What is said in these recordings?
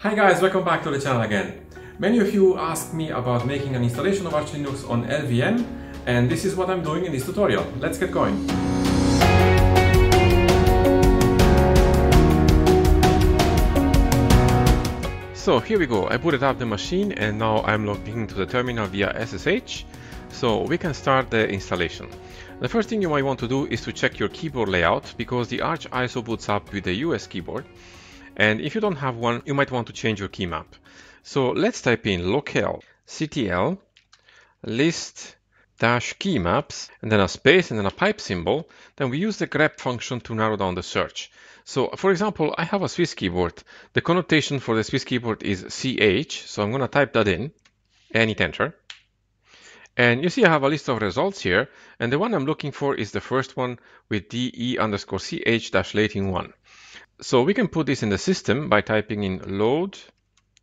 Hi guys, welcome back to the channel again. Many of you asked me about making an installation of Arch Linux on LVM, and this is what I'm doing in this tutorial. Let's get going. So here we go, I booted up the machine and now I'm logged into the terminal via SSH. So we can start the installation. The first thing you might want to do is to check your keyboard layout, because the Arch ISO boots up with the US keyboard, and if you don't have one, you might want to change your key map. So let's type in locale.ctl list dash key maps, and then a space and then a pipe symbol. Then we use the grep function to narrow down the search. So for example, I have a Swiss keyboard. The connotation for the Swiss keyboard is CH, so I'm going to type that in and hit enter. And you see I have a list of results here, and the one I'm looking for is the first one with DE_CH-1. So we can put this in the system by typing in load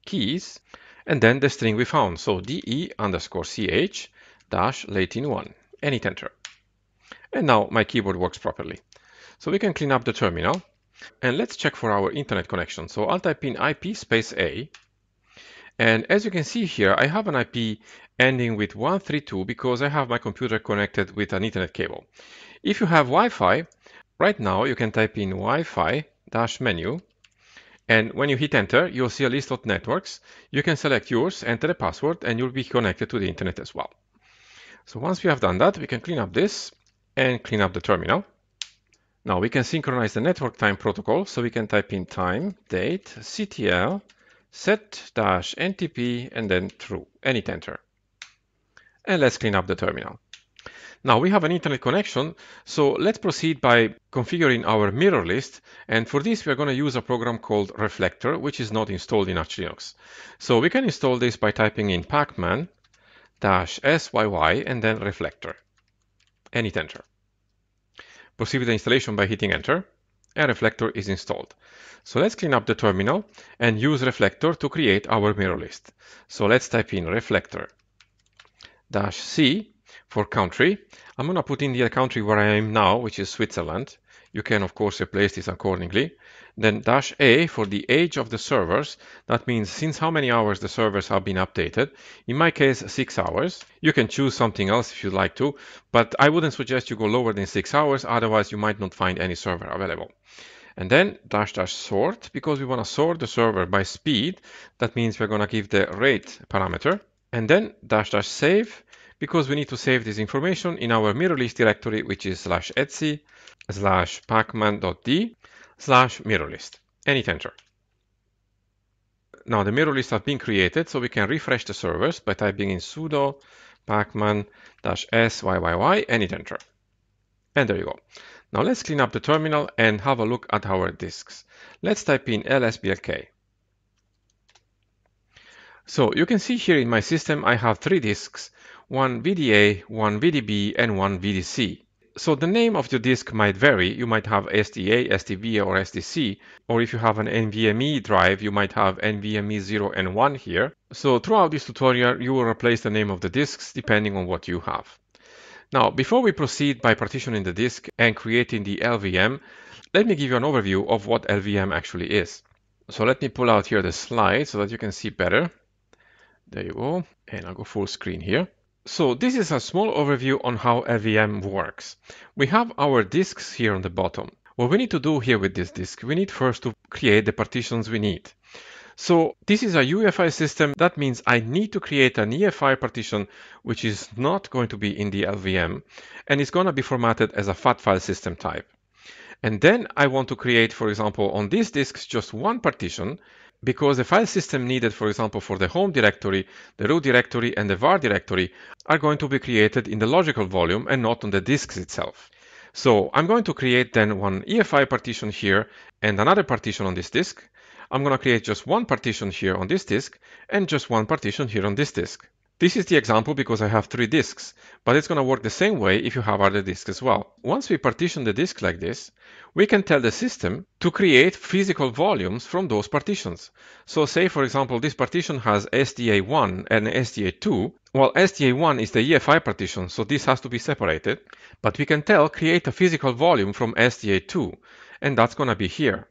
keys and then the string we found. So DE_CH-1 and hit enter. And now my keyboard works properly. So we can clean up the terminal and let's check for our internet connection. So I'll type in IP space A. And as you can see here, I have an IP ending with 132 because I have my computer connected with an Ethernet cable. If you have Wi-Fi, right now you can type in Wi-Fi-menu, and when you hit enter, you'll see a list of networks. You can select yours, enter a password, and you'll be connected to the internet as well. So once we have done that, we can clean up this and clean up the terminal. Now we can synchronize the network time protocol, so we can type in time, date, CTL, set-ntp and then true and hit enter. And let's clean up the terminal. Now we have an internet connection, so let's proceed by configuring our mirror list, and for this we are going to use a program called Reflector, which is not installed in Arch Linux. So we can install this by typing in pacman-syy and then Reflector and hit enter. Proceed with the installation by hitting enter, and Reflector is installed. So let's clean up the terminal and use Reflector to create our mirror list. So let's type in Reflector-C for country. I'm going to put in the country where I am now, which is Switzerland. You can of course replace this accordingly. Then -A for the age of the servers. That means since how many hours the servers have been updated. In my case, 6 hours. You can choose something else if you'd like to, but I wouldn't suggest you go lower than 6 hours, otherwise you might not find any server available. And then --sort, because we want to sort the server by speed. That means we're going to give the rate parameter. And then --save, because we need to save this information in our mirror list directory, which is /etsy/pacman.d/mirrorlist and hit enter. Now the mirror lists have been created, so we can refresh the servers by typing in sudo pacman-syy and hit enter. And there you go. Now let's clean up the terminal and have a look at our disks. Let's type in lsblk. So you can see here in my system I have 3 disks, one VDA, one VDB, and one VDC. So the name of your disk might vary. You might have SDA, SDB, or SDC, or if you have an NVMe drive, you might have NVMe 0 and 1 here. So throughout this tutorial, you will replace the name of the disks depending on what you have. Now, before we proceed by partitioning the disk and creating the LVM, let me give you an overview of what LVM actually is. So let me pull out here the slide so that you can see better. There you go, and I'll go full screen here. So this is a small overview on how LVM works. We have our disks here on the bottom. What we need to do here with this disk, we need first to create the partitions we need. So this is a UEFI system. That means I need to create an EFI partition, which is not going to be in the LVM, and it's going to be formatted as a FAT file system type. And then I want to create, for example, on these disks, just one partition, because the file system needed, for example, for the home directory, the root directory, and the var directory are going to be created in the logical volume and not on the disks itself. So I'm going to create then one EFI partition here and another partition on this disk. I'm going to create just one partition here on this disk and just one partition here on this disk. This is the example because I have 3 disks, but it's going to work the same way if you have other disks as well. Once we partition the disk like this, we can tell the system to create physical volumes from those partitions. So say, for example, this partition has SDA1 and SDA2. Well, SDA1 is the EFI partition, so this has to be separated, but we can tell create a physical volume from SDA2, and that's going to be here.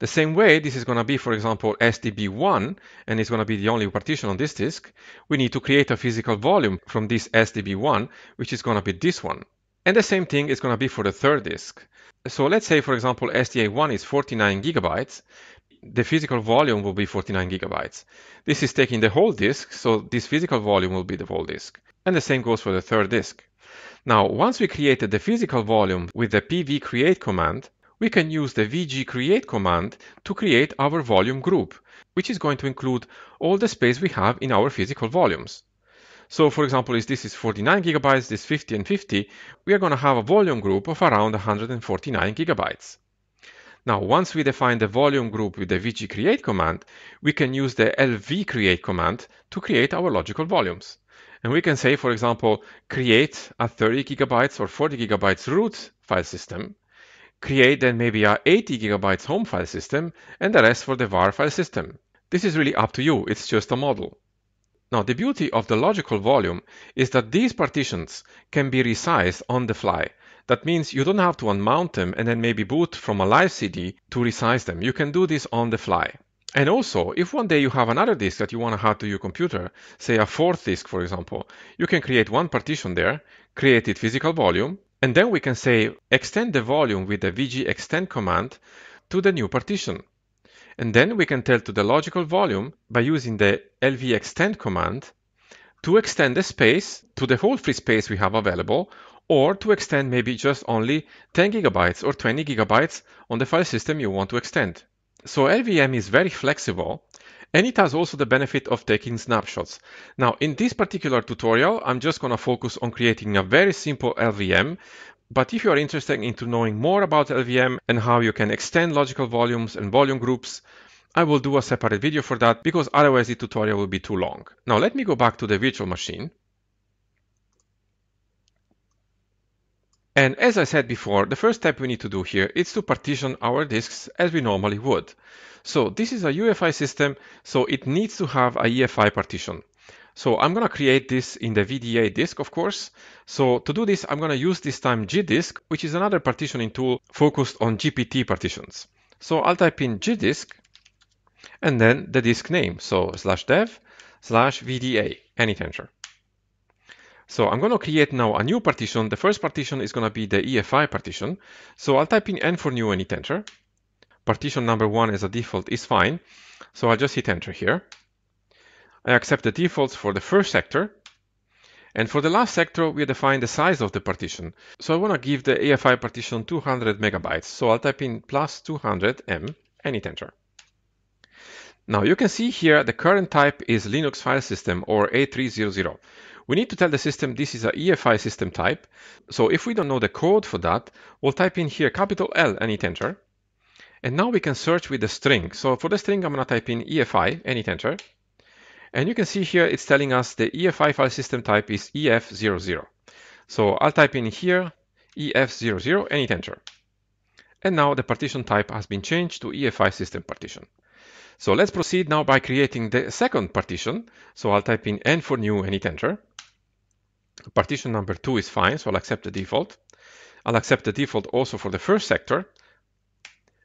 The same way, this is going to be, for example, SDB1, and it's going to be the only partition on this disk. We need to create a physical volume from this SDB1, which is going to be this one. And the same thing is going to be for the third disk. So let's say, for example, SDA1 is 49 gigabytes. The physical volume will be 49 gigabytes. This is taking the whole disk, so this physical volume will be the whole disk. And the same goes for the third disk. Now, once we created the physical volume with the pvcreate command, we can use the vgcreate command to create our volume group, which is going to include all the space we have in our physical volumes. So, for example, if this is 49 gigabytes, this 50 and 50, we are going to have a volume group of around 149 gigabytes. Now, once we define the volume group with the vgcreate command, we can use the lvcreate command to create our logical volumes. And we can say, for example, create a 30 gigabytes or 40 gigabytes root file system, create then maybe a 80 gigabytes home file system, and the rest for the var file system. This is really up to you, it's just a model. Now, the beauty of the logical volume is that these partitions can be resized on the fly. That means you don't have to unmount them and then maybe boot from a live CD to resize them. You can do this on the fly. And also, if one day you have another disk that you want to add to your computer, say a fourth disk, for example, you can create one partition there, create it physical volume, and then we can say extend the volume with the vgextend command to the new partition. And then we can tell to the logical volume by using the lv extend command to extend the space to the whole free space we have available, or to extend maybe just only 10 gigabytes or 20 gigabytes on the file system you want to extend. So LVM is very flexible, and it has also the benefit of taking snapshots. Now, in this particular tutorial, I'm just going to focus on creating a very simple LVM. But if you are interested in knowing more about LVM and how you can extend logical volumes and volume groups, I will do a separate video for that, because otherwise the tutorial will be too long. Now, let me go back to the virtual machine. And as I said before, the first step we need to do here is to partition our disks as we normally would. So this is a UEFI system, so it needs to have a EFI partition. So I'm going to create this in the VDA disk, of course. So to do this, I'm going to use this time GDisk, which is another partitioning tool focused on GPT partitions. So I'll type in GDisk and then the disk name. So /dev/VDA and hit enter. So I'm going to create now a new partition. The first partition is going to be the EFI partition. So I'll type in N for new and hit enter. Partition number 1 as a default is fine. So I'll just hit enter here. I accept the defaults for the first sector. And for the last sector, we define the size of the partition. So I want to give the EFI partition 200 megabytes. So I'll type in +200M and hit enter. Now you can see here the current type is Linux file system or 8E00. We need to tell the system this is an EFI system type. So if we don't know the code for that, we'll type in here capital L and hit enter. And now we can search with the string. So for the string, I'm going to type in EFI and hit enter. And you can see here it's telling us the EFI file system type is EF00. So I'll type in here EF00 and hit enter. And now the partition type has been changed to EFI system partition. So let's proceed now by creating the second partition. So I'll type in N for new and hit enter. Partition number 2 is fine, so I'll accept the default. I'll accept the default also for the first sector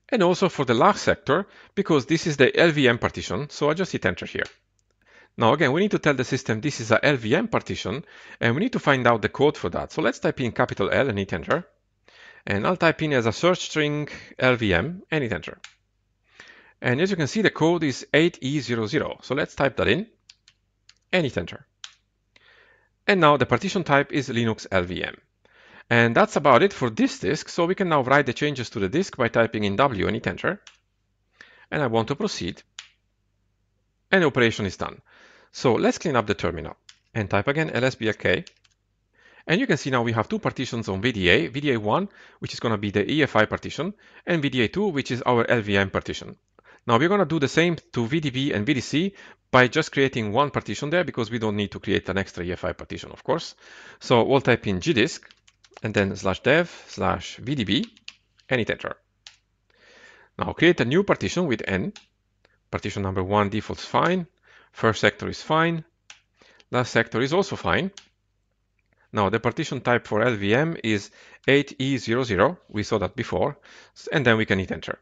and also for the last sector, because this is the LVM partition, so I'll just hit enter here. Now again, we need to tell the system this is a LVM partition, and we need to find out the code for that. So let's type in capital L and hit enter. And I'll type in as a search string LVM and hit enter. And as you can see, the code is 8E00. So let's type that in and hit enter. And now the partition type is Linux LVM. And that's about it for this disk. So we can now write the changes to the disk by typing in W and hit enter. And I want to proceed. And the operation is done. So let's clean up the terminal and type again lsblk. And you can see now we have two partitions on VDA, VDA1, which is going to be the EFI partition, and VDA2, which is our LVM partition. Now we're going to do the same to VDB and VDC by just creating one partition there, because we don't need to create an extra EFI partition, of course. So we'll type in GDisk and then /dev/VDB and hit enter. Now create a new partition with N. Partition number 1 default's fine. First sector is fine. Last sector is also fine. Now the partition type for LVM is 8E00. We saw that before. And then we can hit enter.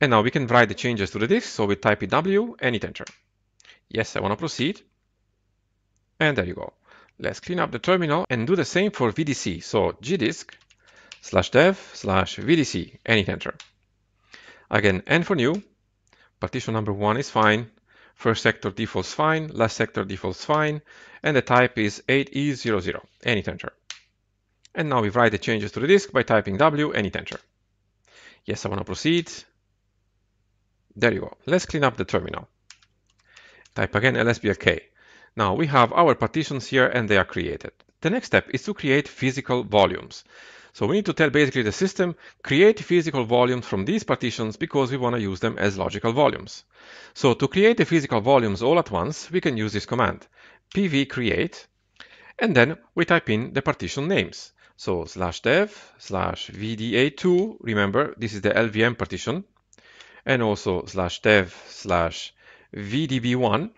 And now we can write the changes to the disk. So we type pw and hit enter. Yes, I want to proceed. And there you go. Let's clean up the terminal and do the same for VDC. So gdisk/dev/vdc and hit enter. Again, N for new. Partition number 1 is fine. First sector defaults fine. Last sector defaults fine. And the type is 8E00 and hit enter. And now we write the changes to the disk by typing W and hit enter. Yes, I want to proceed. There you go. Let's clean up the terminal. Type again lsblk. Now we have our partitions here and they are created. The next step is to create physical volumes. So we need to tell basically the system, create physical volumes from these partitions because we want to use them as logical volumes. So to create the physical volumes all at once, we can use this command, pvcreate, and then we type in the partition names. So /dev/vda2, remember this is the LVM partition, and also /dev/vdb1,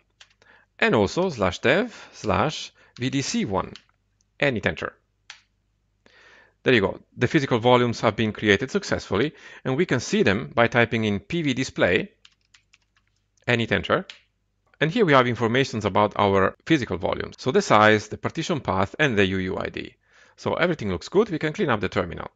and also /dev/vdc1, and hit enter. There you go. The physical volumes have been created successfully, and we can see them by typing in pvdisplay, and hit enter. And here we have information about our physical volumes. So the size, the partition path, and the UUID. So everything looks good. We can clean up the terminal.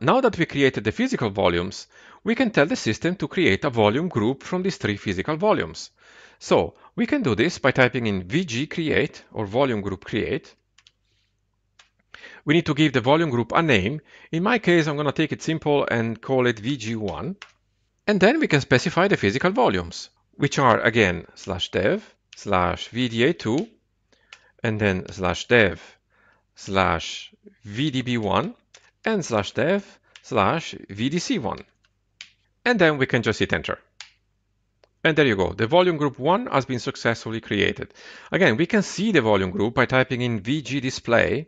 Now that we created the physical volumes, we can tell the system to create a volume group from these 3 physical volumes. So we can do this by typing in vgcreate or volume group create. We need to give the volume group a name. In my case, I'm going to take it simple and call it vg1. And then we can specify the physical volumes, which are again /dev/vda2 and then /dev/vdb1 and /dev/vdc1. And then we can just hit enter. And there you go. The volume group 1 has been successfully created. Again, we can see the volume group by typing in vgdisplay.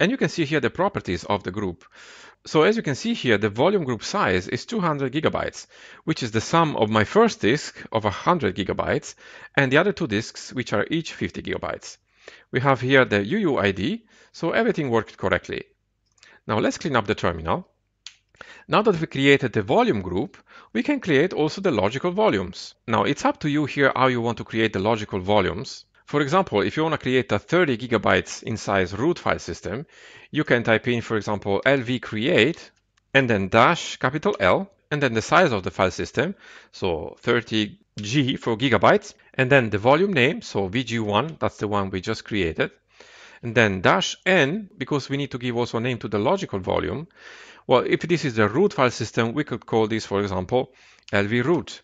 And you can see here the properties of the group. So as you can see here, the volume group size is 200 gigabytes, which is the sum of my first disk of 100 gigabytes and the other 2 disks, which are each 50 gigabytes. We have here the UUID, so everything worked correctly. Now let's clean up the terminal. Now that we created the volume group, we can create also the logical volumes. Now it's up to you here how you want to create the logical volumes. For example, if you want to create a 30 gigabytes in size root file system, you can type in, for example, lvcreate and then -L and then the size of the file system, so 30G for gigabytes, and then the volume name, so VG1, that's the one we just created, and then -N, because we need to give also a name to the logical volume. Well, if this is the root file system, we could call this, for example, lvroot.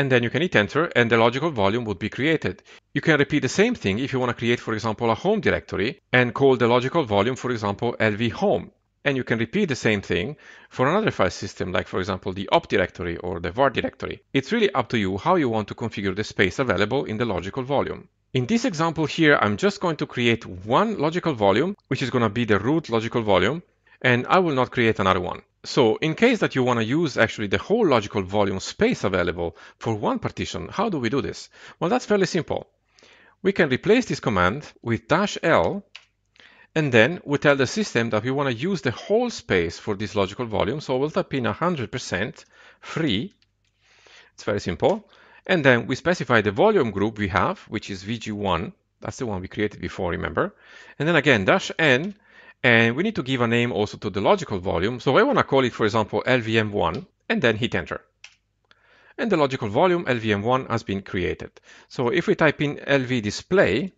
And then you can hit enter and the logical volume would be created. You can repeat the same thing if you want to create, for example, a home directory and call the logical volume, for example, lvhome. And you can repeat the same thing for another file system, like, for example, the op directory or the var directory. It's really up to you how you want to configure the space available in the logical volume. In this example here, I'm just going to create one logical volume, which is going to be the root logical volume, and I will not create another one. So in case that you want to use actually the whole logical volume space available for one partition, how do we do this? Well, that's fairly simple. We can replace this command with -L, and then we tell the system that we want to use the whole space for this logical volume. So we'll type in 100% free. It's very simple. And then we specify the volume group we have, which is VG1. That's the one we created before, remember? And then again, -N. And we need to give a name also to the logical volume. So I want to call it, for example, LVM1, and then hit enter. And the logical volume LVM1 has been created. So if we type in lvdisplay,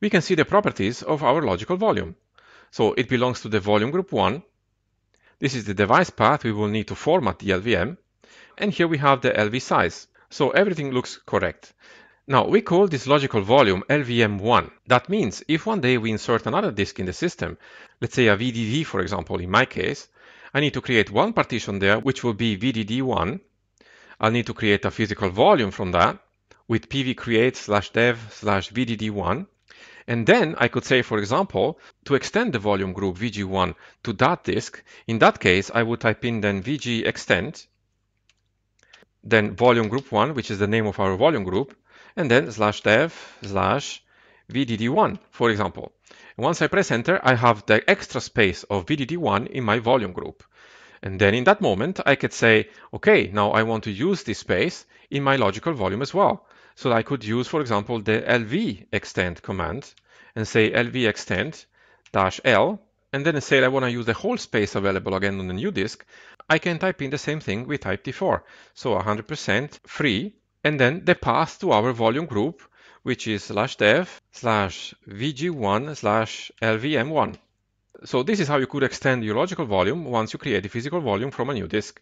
we can see the properties of our logical volume. So it belongs to the volume group 1. This is the device path we will need to format the LVM. And here we have the LV size. So everything looks correct. Now we call this logical volume LVM1. That means if one day we insert another disk in the system, let's say a VDD, for example, in my case, I need to create one partition there, which will be VDD1. I'll need to create a physical volume from that with pvcreate/dev/vdd1. And then I could say, for example, to extend the volume group VG1 to that disk. In that case, I would type in then VG extend, then volume group 1, which is the name of our volume group, and then /dev/vdd1, for example. And once I press enter, I have the extra space of VDD1 in my volume group. And then in that moment, I could say, okay, now I want to use this space in my logical volume as well. So I could use, for example, the LV extend command and say LV extend -L, and then say I want to use the whole space available again on the new disk. I can type in the same thing we typed before. So 100% free, and then the path to our volume group, which is /dev/vg1/lvm1. So this is how you could extend your logical volume once you create a physical volume from a new disk.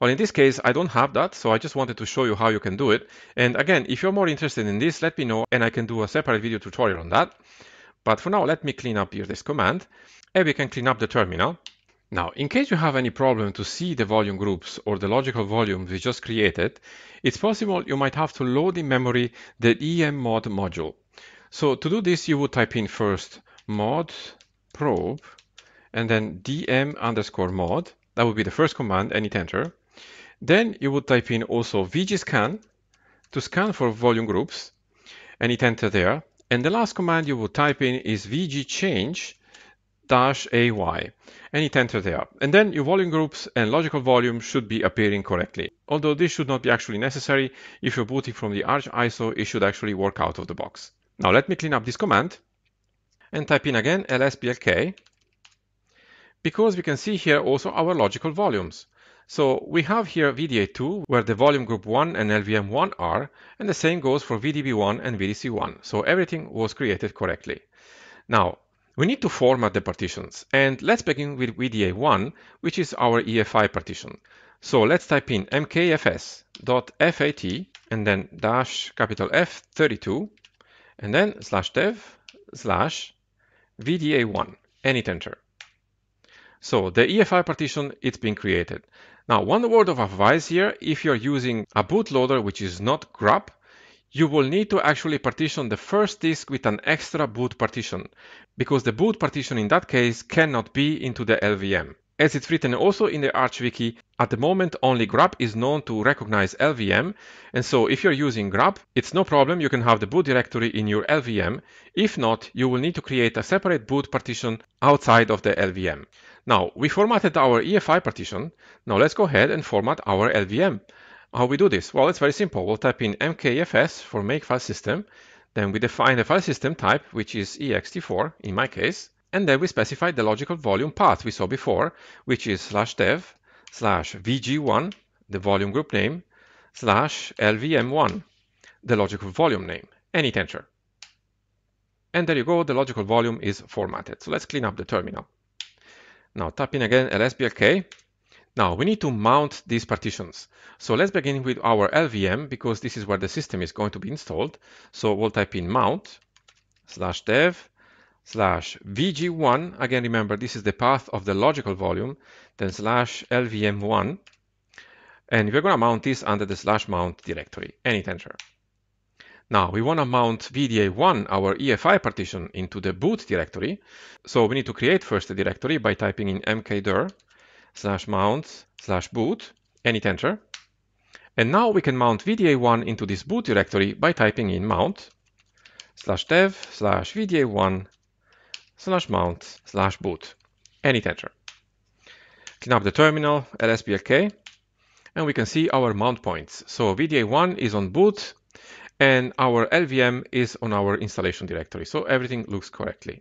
Well, in this case, I don't have that, so I just wanted to show you how you can do it. And again, if you're more interested in this, let me know, and I can do a separate video tutorial on that. But for now, let me clean up here this command, and we can clean up the terminal. Now, in case you have any problem to see the volume groups or the logical volumes we just created, it's possible you might have to load in memory the emmod module. So to do this, you would type in first mod probe and then dm_mod. That would be the first command and hit enter. Then you would type in also vgscan to scan for volume groups and hit enter there. And the last command you would type in is vgchange -ay, and hit enter there. And then your volume groups and logical volume should be appearing correctly. Although this should not be actually necessary. If you're booting from the Arch ISO, it should actually work out of the box. Now let me clean up this command and type in again lsblk, because we can see here also our logical volumes. So we have here VDA2, where the volume group 1 and LVM1 are, and the same goes for VDB1 and VDC1. So everything was created correctly. Now, we need to format the partitions, and let's begin with VDA1, which is our EFI partition. So let's type in mkfs.fat and then -F32 and then /dev/vda1 and hit enter. So the EFI partition, it's been created. Now, one word of advice here: if you're using a bootloader which is not grub, you will need to actually partition the first disk with an extra boot partition, because the boot partition in that case cannot be into the LVM. As it's written also in the Arch Wiki, at the moment only grub is known to recognize LVM, and so if you're using grub, it's no problem, you can have the boot directory in your LVM. If not, you will need to create a separate boot partition outside of the LVM. Now, we formatted our EFI partition. Now let's go ahead and format our LVM. How we do this? Well, it's very simple. We'll type in mkfs for make file system. Then we define the file system type, which is ext4 in my case. And then we specify the logical volume path we saw before, which is /dev/vg1, the volume group name, /lvm1, the logical volume name, and hit enter. And there you go, the logical volume is formatted. So let's clean up the terminal. Now type in again lsblk. Now we need to mount these partitions. So let's begin with our LVM, because this is where the system is going to be installed. So we'll type in mount /dev/vg1. Again, remember, this is the path of the logical volume, then /lvm1. And we're going to mount this under the /mount directory and hit enter. Now we want to mount VDA1, our EFI partition, into the boot directory. So we need to create first the directory by typing in mkdir /mount/boot and hit enter. And now we can mount VDA1 into this boot directory by typing in mount /dev/vda1/mount/boot and hit enter. Clean up the terminal, lsblk, and we can see our mount points. So VDA1 is on boot and our LVM is on our installation directory. So everything looks correctly.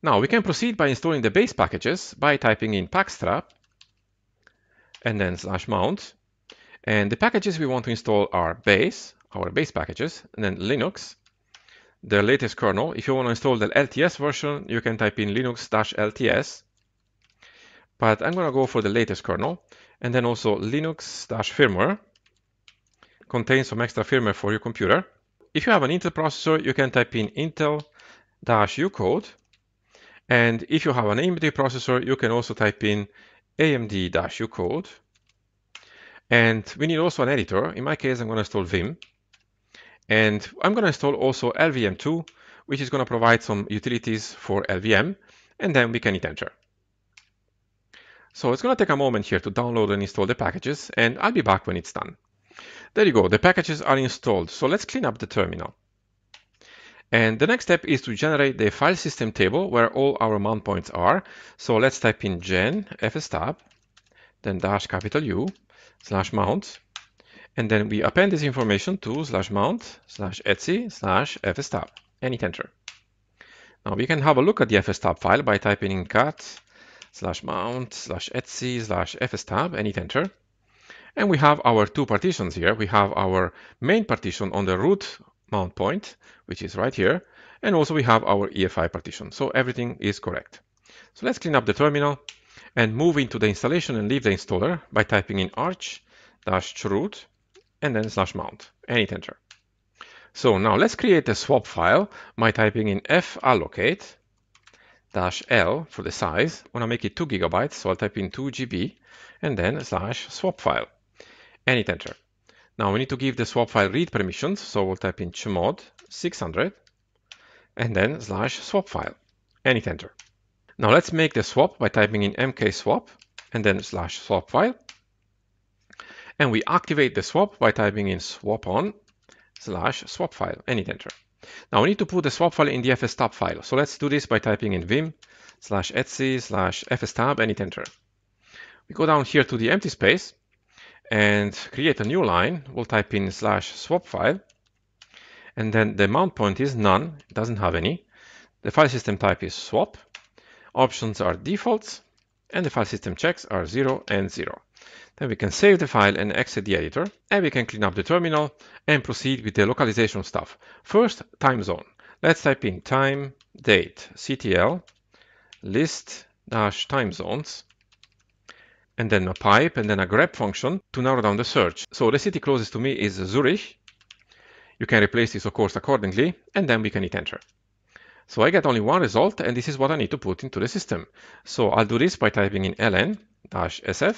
Now we can proceed by installing the base packages by typing in packstrap and then /mount. And the packages we want to install are base, our base packages, and then Linux, the latest kernel. If you want to install the LTS version, you can type in linux-lts. But I'm going to go for the latest kernel, and then also linux-firmware. Contains some extra firmware for your computer. If you have an Intel processor, you can type in intel-ucode. And if you have an AMD processor, you can also type in AMD-ucode. And we need also an editor. In my case, I'm going to install vim. And I'm going to install also LVM2, which is going to provide some utilities for LVM. And then we can hit enter. So it's going to take a moment here to download and install the packages, and I'll be back when it's done. There you go, the packages are installed. So let's clean up the terminal. And the next step is to generate the file system table where all our mount points are. So let's type in gen fstab then --U/mount, and then we append this information to /mount/etc/fstab and hit enter. Now we can have a look at the fstab file by typing in cat/mount/etc/fstab and hit enter. And we have our two partitions here. We have our main partition on the root mount point, which is right here. And also we have our EFI partition. So everything is correct. So let's clean up the terminal and move into the installation and leave the installer by typing in arch-root and then /mount and hit enter. So now let's create a swap file by typing in fallocate -l for the size. I want to make it 2 GB. So I'll type in 2 GB and then /swap file. And hit enter. Now we need to give the swap file read permissions, so we'll type in chmod 600 and then /swap file and hit enter. Now let's make the swap by typing in mkswap and then /swap file, and we activate the swap by typing in swapon/swap file and hit enter. Now we need to put the swap file in the fstab file, so let's do this by typing in vim/etc/fstab and hit enter. We go down here to the empty space and create a new line. We'll type in /swap file, and then the mount point is none, it doesn't have any. The file system type is swap, options are defaults, and the file system checks are 0 and 0. Then we can save the file and exit the editor, and we can clean up the terminal and proceed with the localization stuff. First, time zone. Let's type in time, date, ctl, list-timezones, and then a pipe, and then a grep function to narrow down the search. So the city closest to me is Zurich. You can replace this, of course, accordingly, and then we can hit enter. So I get only one result, and this is what I need to put into the system. So I'll do this by typing in ln -sf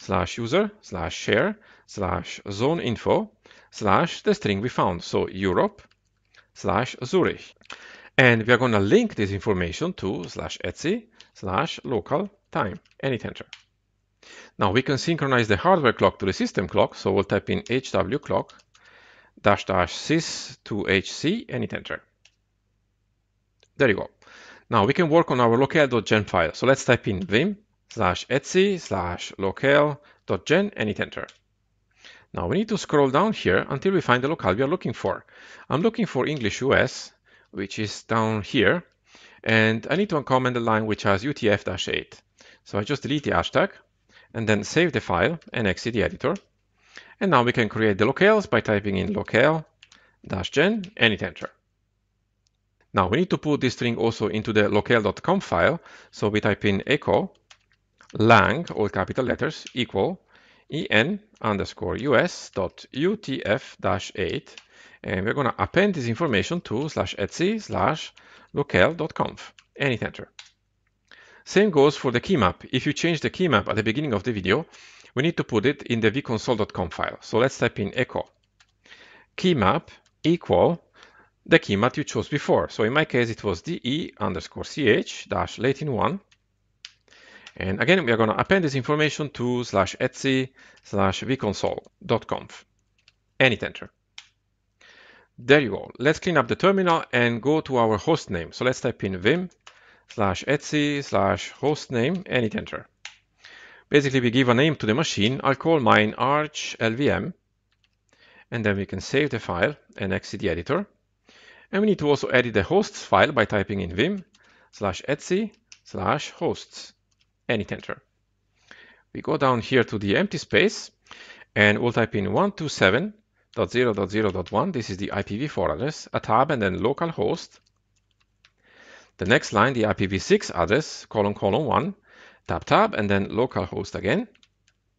/user/share/zone-info / the string we found, so Europe/Zurich. And we are going to link this information to /etc/local time and hit enter. Now we can synchronize the hardware clock to the system clock, so we'll type in hwclock -sys2hc and hit enter. There you go. Now we can work on our locale.gen file, so let's type in vim/etc/locale.gen and hit enter. Now we need to scroll down here until we find the locale we are looking for. I'm looking for English US, which is down here, and I need to uncomment the line which has UTF-8. So I just delete the hashtag, and then save the file and exit the editor. And now we can create the locales by typing in locale-gen and hit enter. Now we need to put this string also into the locale.conf file. So we type in echo lang, all capital letters, equal en_us.utf-8. And we're going to append this information to /etc/locale.conf and hit enter. Same goes for the key map. If you change the key map at the beginning of the video, we need to put it in the vconsole.conf file. So let's type in echo key map equal the key map you chose before. So in my case, it was DE_CH -1. And again, we are going to append this information to /etc/vconsole.conf and hit enter. There you go. Let's clean up the terminal and go to our host name. So let's type in vim/etc/hostname and hit enter. Basically, we give a name to the machine. I'll call mine Arch LVM, and then we can save the file and exit the editor. And we need to also edit the hosts file by typing in vim/etc/hosts and hit enter. We go down here to the empty space and we'll type in 127.0.0.1. This is the IPv4 address, a tab, and then localhost. The next line, the IPv6 address, ::1, tab, and then localhost again.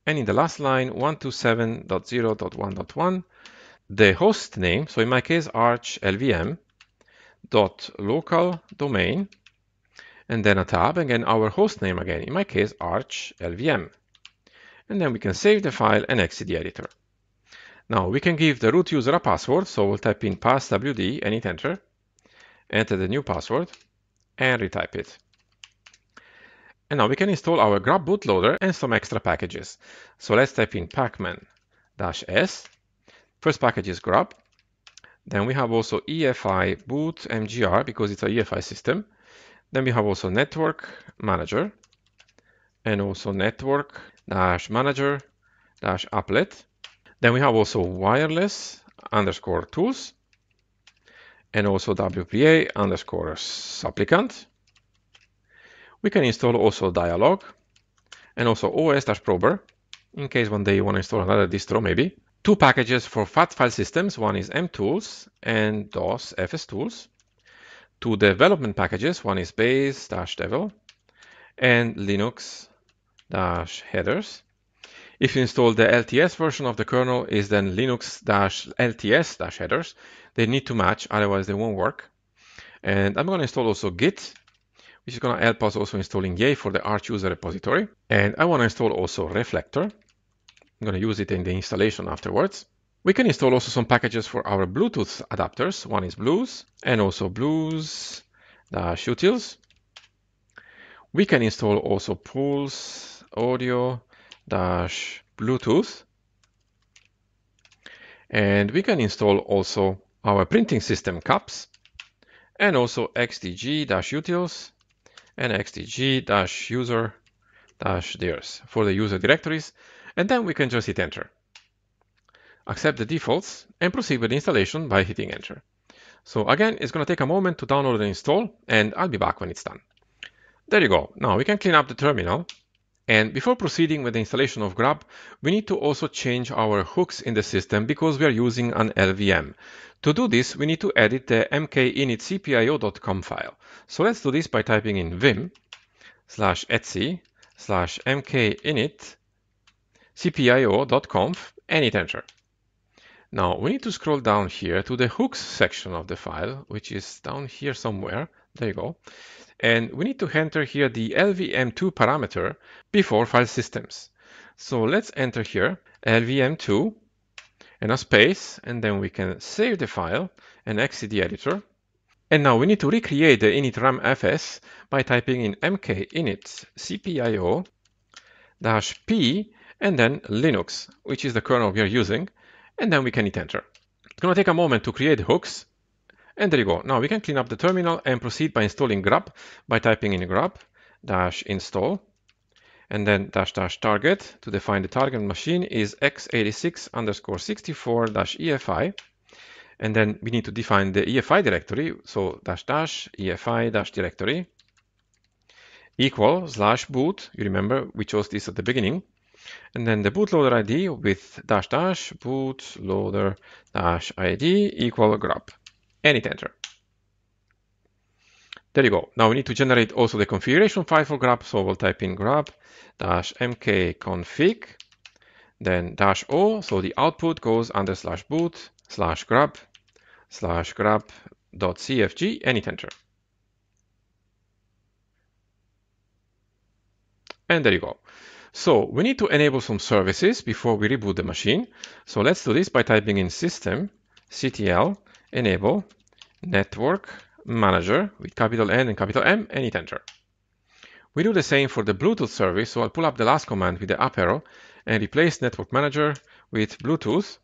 And in the last line, 127.0.1.1, the host name, so in my case, Arch LVM dot local domain, and then a tab, again, our host name again, in my case, Arch LVM. And then we can save the file and exit the editor. Now we can give the root user a password, so we'll type in passwd and hit enter, enter the new password, and retype it. And now we can install our GRUB bootloader and some extra packages. So let's type in pacman -s. First package is GRUB. Then we have also EFI boot mgr because it's a EFI system. Then we have also network manager and also network dash manager dash applet. Then we have also wireless underscore tools and also WPA underscore supplicant. We can install also dialog and also OS dash prober in case one day you want to install another distro maybe. Two packages for FAT file systems, one is mtools and DOS fstools. Two development packages, one is base dash devel and linux dash headers. If you install the LTS version of the kernel, is then linux dash LTS dash headers. They need to match, otherwise they won't work. And I'm going to install also git, which is going to help us also installing YAI for the Arch user repository. And I want to install also Reflector. I'm going to use it in the installation afterwards. We can install also some packages for our Bluetooth adapters. One is Blues and also Blues dash utils. We can install also Pulse audio dash Bluetooth. And we can install also our printing system CAPS and also xdg dash utils and xdg dash user dash dirs for the user directories. And then we can just hit enter, accept the defaults and proceed with the installation by hitting enter. So again, it's going to take a moment to download and install, and I'll be back when it's done. There you go. Now we can clean up the terminal. And before proceeding with the installation of GRUB, we need to also change our hooks in the system because we are using an LVM. To do this, we need to edit the mkinitcpio.com file. So let's do this by typing in vim/etc/mkinitcpio.conf and hit enter. Now we need to scroll down here to the hooks section of the file, which is down here somewhere. There you go. And we need to enter here the lvm2 parameter before file systems. So let's enter here lvm2 and a space, and then we can save the file and exit the editor. And now we need to recreate the init ramfs by typing in mkinitcpio-p and then Linux, which is the kernel we are using, and then we can hit enter. It's going to take a moment to create hooks. And there you go. Now we can clean up the terminal and proceed by installing grub by typing in grub dash install and then dash dash target to define the target machine is x86 underscore 64 dash EFI. And then we need to define the EFI directory. So dash dash EFI dash directory equal slash boot. You remember we chose this at the beginning. And then the bootloader ID with dash dash bootloader dash ID equal grub. And hit enter. There you go. Now we need to generate also the configuration file for grub. So we'll type in grub dash mkconfig, then dash o. So the output goes under slash boot slash grub dot cfg and hit enter. And there you go. So we need to enable some services before we reboot the machine. So let's do this by typing in systemctl enable network manager with capital N and capital M and hit enter. We do the same for the Bluetooth service. So I'll pull up the last command with the up arrow and replace network manager with Bluetooth.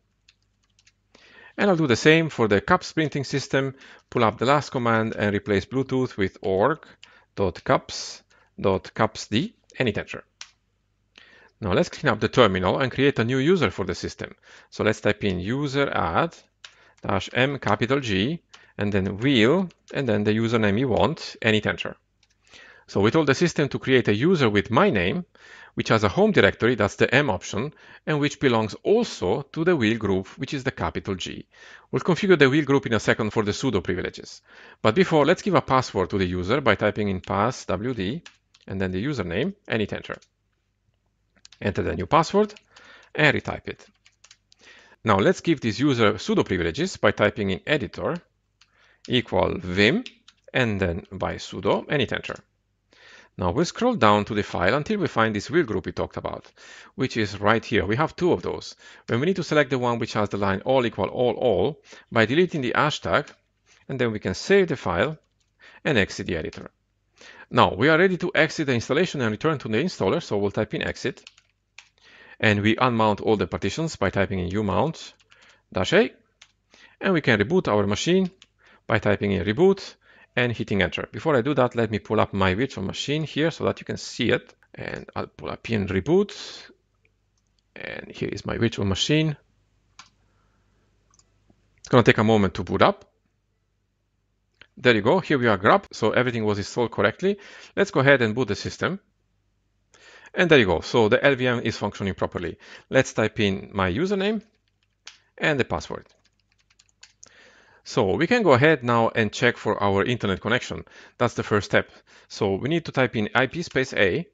And I'll do the same for the CAPS printing system. Pull up the last command and replace Bluetooth with org.caps.capsd and hit enter. Now let's clean up the terminal and create a new user for the system. So let's type in user add dash M capital G and then wheel and then the username you want and hit enter. So we told the system to create a user with my name, which has a home directory, that's the M option, and which belongs also to the wheel group, which is the capital G. We'll configure the wheel group in a second for the sudo privileges. But before, let's give a password to the user by typing in passwd and then the username and hit enter. Enter the new password and retype it. Now let's give this user sudo privileges by typing in editor equal vim and then by sudo and hit enter. Now we'll scroll down to the file until we find this wheel group we talked about, which is right here. We have two of those. When we need to select the one which has the line all equal all by deleting the hashtag, and then we can save the file and exit the editor. Now we are ready to exit the installation and return to the installer. So we'll type in exit. And we unmount all the partitions by typing in umount -a. And we can reboot our machine by typing in reboot and hitting enter. Before I do that, let me pull up my virtual machine here so that you can see it. and I'll pull up pn reboot, and here is my virtual machine. It's going to take a moment to boot up. There you go. Here we are, grub. So everything was installed correctly. Let's go ahead and boot the system. And there you go. So the LVM is functioning properly. Let's type in my username and the password. So we can go ahead now and check for our internet connection. That's the first step. So we need to type in IP space A.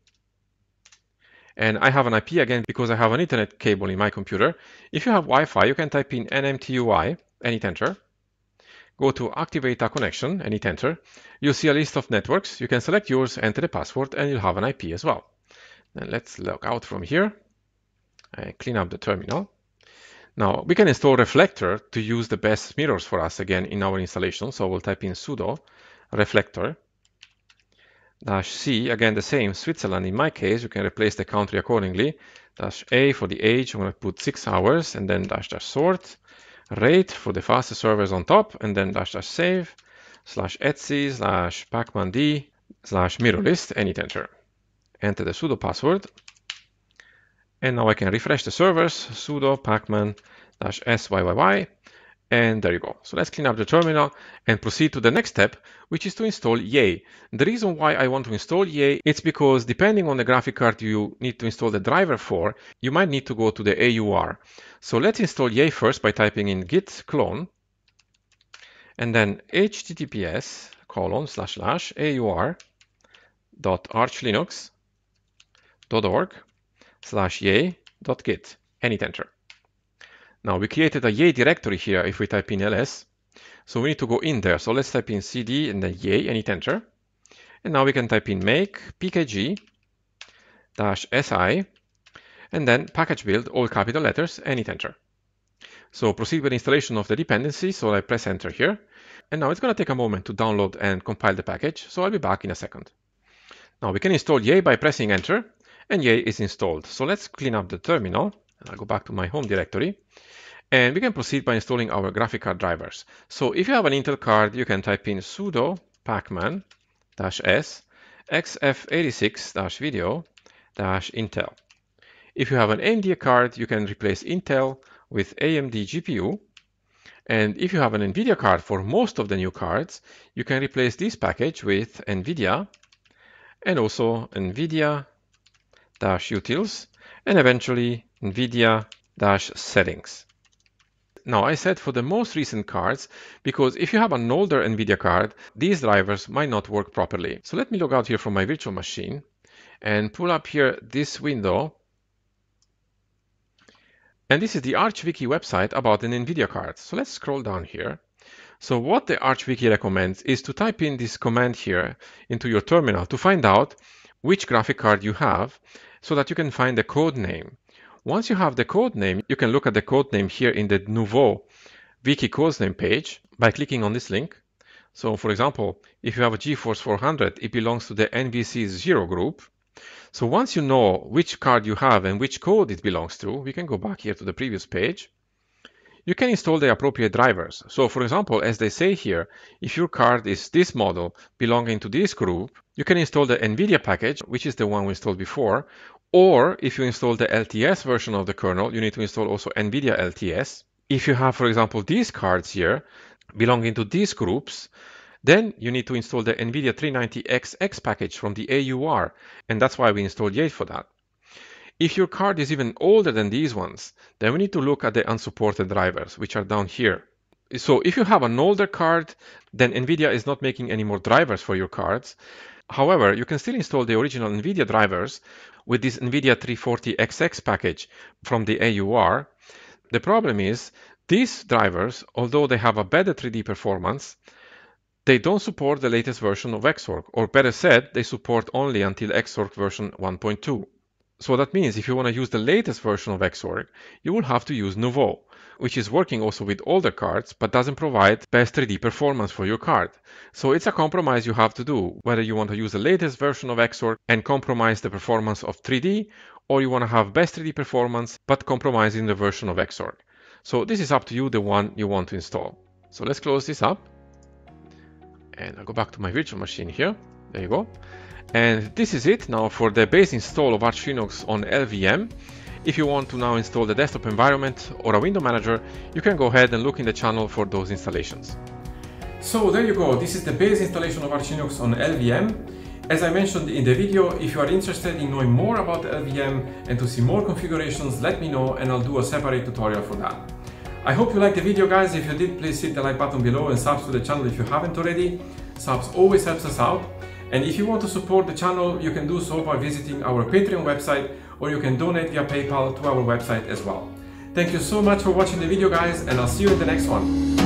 And I have an IP again because I have an Ethernet cable in my computer. If you have Wi-Fi, you can type in NMTUI and hit enter. Go to activate a connection and hit enter. You'll see a list of networks. You can select yours, enter the password, and you'll have an IP as well. And let's log out from here and clean up the terminal. Now we can install Reflector to use the best mirrors for us again in our installation. So we'll type in sudo reflector -c, again the same, Switzerland in my case. You can replace the country accordingly. -a for the age, I'm going to put 6 hours, and then -- sort rate for the fastest servers on top, and then -- save /etsy /pacmand /mirror list and hit enter. Enter the sudo password. And now I can refresh the servers, sudo pacman -syy, and there you go. So let's clean up the terminal and proceed to the next step, which is to install EA. The reason why I want to install EA is because depending on the graphic card you need to install the driver for, you might need to go to the AUR. So let's install EA first by typing in git clone and then https://aur.archlinux.org/yay.git and hit enter. Now we created a yay directory here if we type in ls, so we need to go in there. So let's type in cd and then yay and hit enter. And now we can type in make pkg -si and then package build, all capital letters, and hit enter. So proceed with installation of the dependency. So I press enter here, and now it's going to take a moment to download and compile the package. So I'll be back in a second. Now we can install yay by pressing enter, and yay is installed. So let's clean up the terminal, and I'll go back to my home directory, and we can proceed by installing our graphic card drivers. So if you have an Intel card, you can type in sudo pacman -s xf86 video -intel. If you have an AMD card, you can replace Intel with AMD GPU. And if you have an NVIDIA card, for most of the new cards, you can replace this package with NVIDIA and also NVIDIA -utils, and eventually NVIDIA -settings. Now I said for the most recent cards, because if you have an older NVIDIA card, these drivers might not work properly. So let me log out here from my virtual machine and pull up here this window. And this is the ArchWiki website about an NVIDIA card. So let's scroll down here. So what the ArchWiki recommends is to type in this command here into your terminal to find out which graphic card you have, so that you can find the code name. Once you have the code name, you can look at the code name here in the Nouveau Wiki Codes Name page by clicking on this link. So for example, if you have a GeForce 400, it belongs to the NVC0 group. So once you know which card you have and which code it belongs to, we can go back here to the previous page. You can install the appropriate drivers. So for example, as they say here, if your card is this model belonging to this group, you can install the NVIDIA package, which is the one we installed before. Or if you install the LTS version of the kernel, you need to install also NVIDIA LTS. If you have, for example, these cards here belonging to these groups, then you need to install the NVIDIA 390XX package from the AUR. And that's why we installed Yay for that. If your card is even older than these ones, then we need to look at the unsupported drivers, which are down here. So if you have an older card, then NVIDIA is not making any more drivers for your cards. However, you can still install the original NVIDIA drivers with this NVIDIA 340XX package from the AUR. The problem is these drivers, although they have a better 3D performance, they don't support the latest version of Xorg, or better said, they support only until Xorg version 1.2. So that means if you want to use the latest version of Xorg, you will have to use Nouveau, which is working also with older cards, but doesn't provide best 3D performance for your card. So it's a compromise you have to do, whether you want to use the latest version of Xorg and compromise the performance of 3D, or you want to have best 3D performance, but compromising the version of Xorg. So this is up to you, the one you want to install. So let's close this up, and I'll go back to my virtual machine here. There you go. And this is it now for the base install of Arch Linux on LVM. If you want to now install the desktop environment or a window manager, you can go ahead and look in the channel for those installations. So there you go, this is the base installation of Arch Linux on LVM. As I mentioned in the video, if you are interested in knowing more about LVM and to see more configurations, let me know and I'll do a separate tutorial for that. I hope you liked the video, guys. If you did, please hit the like button below and subs to the channel if you haven't already. Subs always helps us out. And if you want to support the channel, you can do so by visiting our Patreon website, or you can donate via PayPal to our website as well. Thank you so much for watching the video, guys, and I'll see you in the next one.